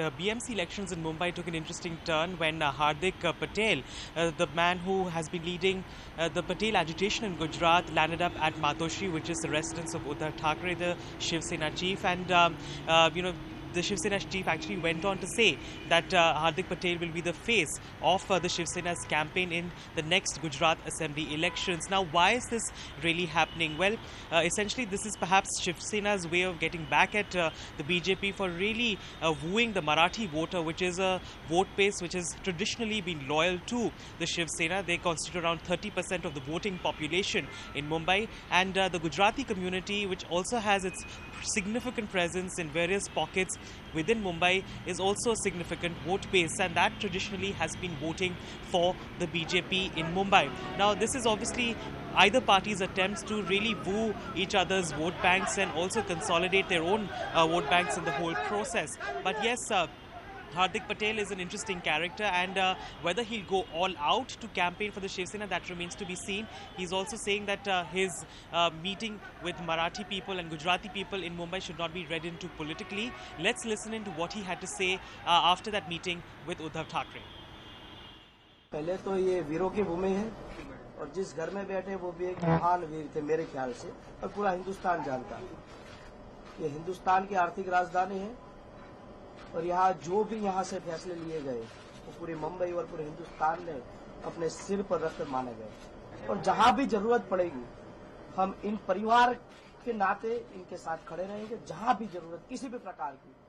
BMC elections in Mumbai took an interesting turn when Hardik Patel, the man who has been leading the Patel agitation in Gujarat, landed up at Matoshree, which is the residence of Uddhav Thackeray, the Shiv Sena chief. And, the Shiv Sena chief actually went on to say that Hardik Patel will be the face of the Shiv Sena's campaign in the next Gujarat Assembly elections. Now, why is this really happening? Well, essentially, this is perhaps Shiv Sena's way of getting back at the BJP for really wooing the Marathi voter, which is a vote base which has traditionally been loyal to the Shiv Sena. They constitute around 30% of the voting population in Mumbai. And the Gujarati community, which also has its significant presence in various pockets within Mumbai, is also a significant vote base, and that traditionally has been voting for the BJP in Mumbai. Now, this is obviously either party's attempts to really woo each other's vote banks and also consolidate their own vote banks in the whole process. But yes, Hardik Patel is an interesting character, and whether he'll go all out to campaign for the Shiv Sena, that remains to be seen. He's also saying that his meeting with Marathi people and Gujarati people in Mumbai should not be read into politically. Let's listen into what he had to say after that meeting with Uddhav Thackeray. पहले तो ये वीरों की भूमि है और जिस घर में बैठे वो भी एक महान वीर थे मेरे ख्याल से और पूरा हिंदुस्तान जानता है ये हिंदुस्तान की आर्थिक राजधानी है और यहाँ जो भी यहाँ से फैसले लिए गए वो पूरे मुंबई और पूरे हिंदुस्तान ने अपने सिर पर रखकर माने गए और जहाँ भी जरूरत पड़ेगी हम इन परिवार के नाते इनके साथ खड़े रहेंगे जहाँ भी जरूरत किसी भी प्रकार की